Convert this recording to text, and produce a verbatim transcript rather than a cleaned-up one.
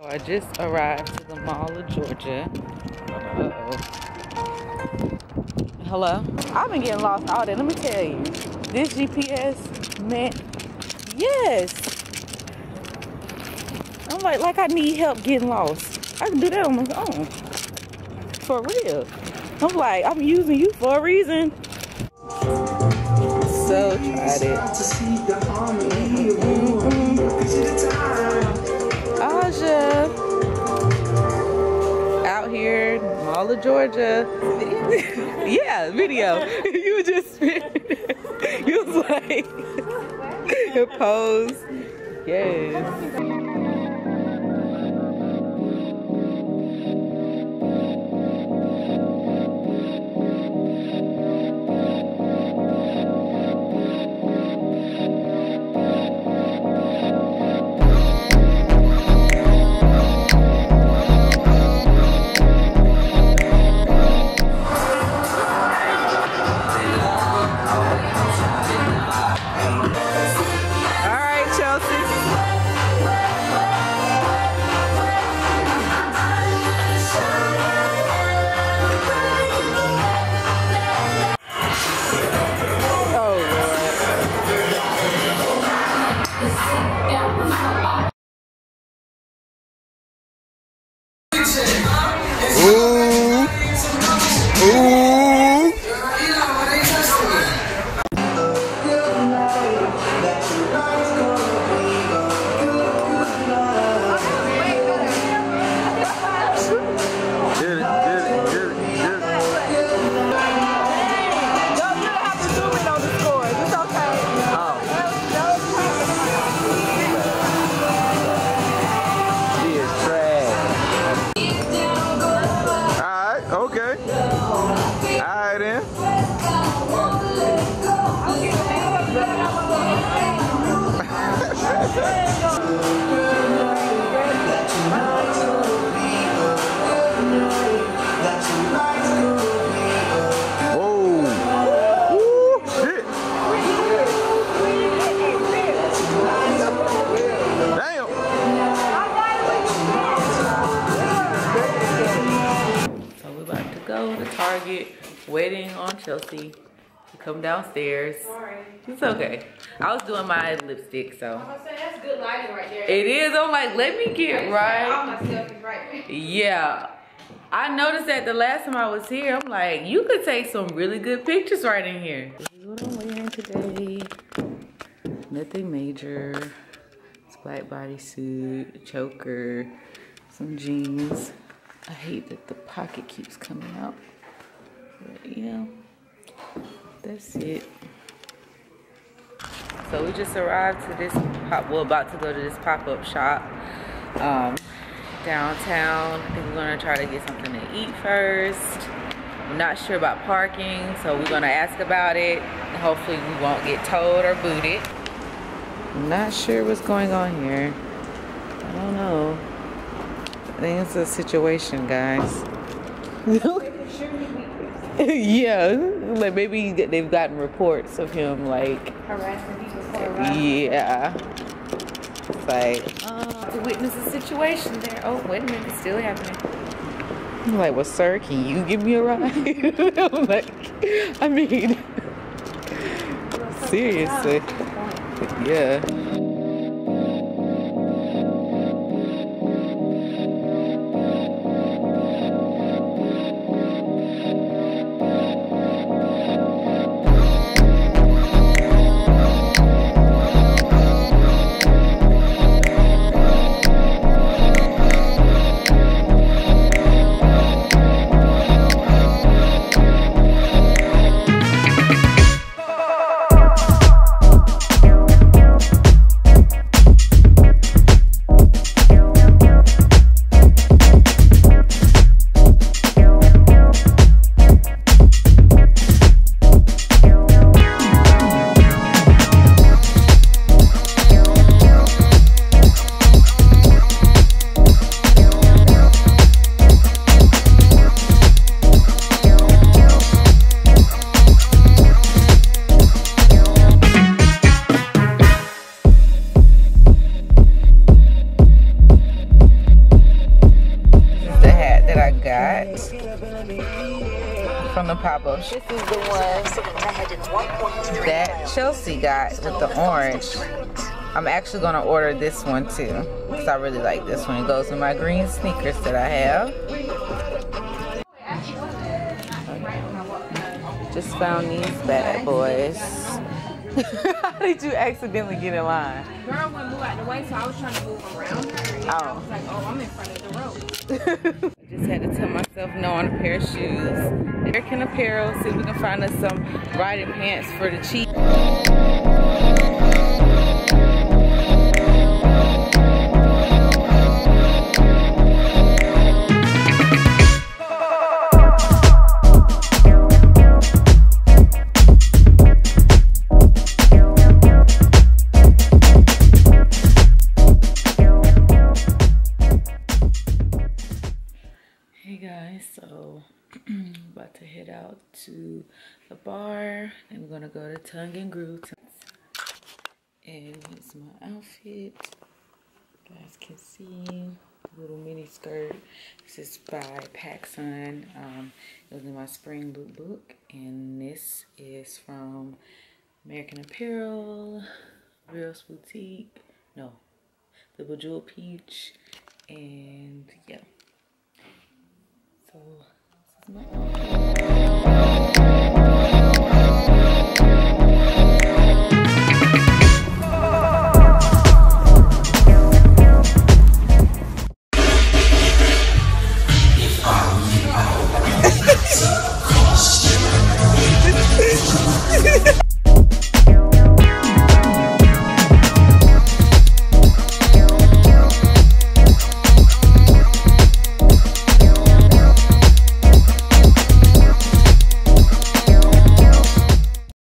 So I just arrived to the Mall of Georgia. Uh-oh. Hello? I've been getting lost all day. Let me tell you. This G P S meant, yes. I'm like, like I need help getting lost. I can do that on my own. For real. I'm like, I'm using you for a reason. So tried it. Mm-hmm. Aja. Out here, Mall of Georgia. Yeah, video. You just, you was like, your pose. Yes. Waiting on Chelsea to come downstairs. Sorry. It's okay. I was doing my lipstick, so. I was saying, that's good lighting right there. It is. I'm like, let me get right. Yeah. I noticed that the last time I was here, I'm like, you could take some really good pictures right in here. This is what I'm wearing today. Nothing major. It's black bodysuit, choker, some jeans. I hate that the pocket keeps coming out. But yeah, that's it. So we just arrived to this pop, we're about to go to this pop-up shop um, downtown. I think we're gonna try to get something to eat first. I'm not sure about parking, so we're gonna ask about it. Hopefully we won't get towed or booted. I'm not sure what's going on here. I don't know. I think it's a situation, guys. Yeah, like maybe they've gotten reports of him like harassing people for a ride. Yeah, it's like uh, to witness the situation there. Oh, wait a minute, it's still happening. I'm like, well, sir, can you give me a ride? I'm like, I mean, seriously, yeah. got from the pop-up. This is the one that Chelsea got with the orange. I'm actually gonna order this one too, because I really like this one. It goes with my green sneakers that I have. Just found these bad boys. How did you accidentally get in line? Girl wouldn't move out the way, so I was trying to move around her. And oh. I was like, oh, I'm in front of the road. I just had to tell myself no on a pair of shoes. American Apparel, see if we can find us some riding pants for the cheap. To the bar, and we're gonna go to Tongue and Groove. And here's my outfit. You guys can see the little mini skirt. This is by PacSun. Um, it was in my spring look book, and this is from American Apparel, Real's Boutique. No, Little Jewel Peach, and yeah. So this is my outfit.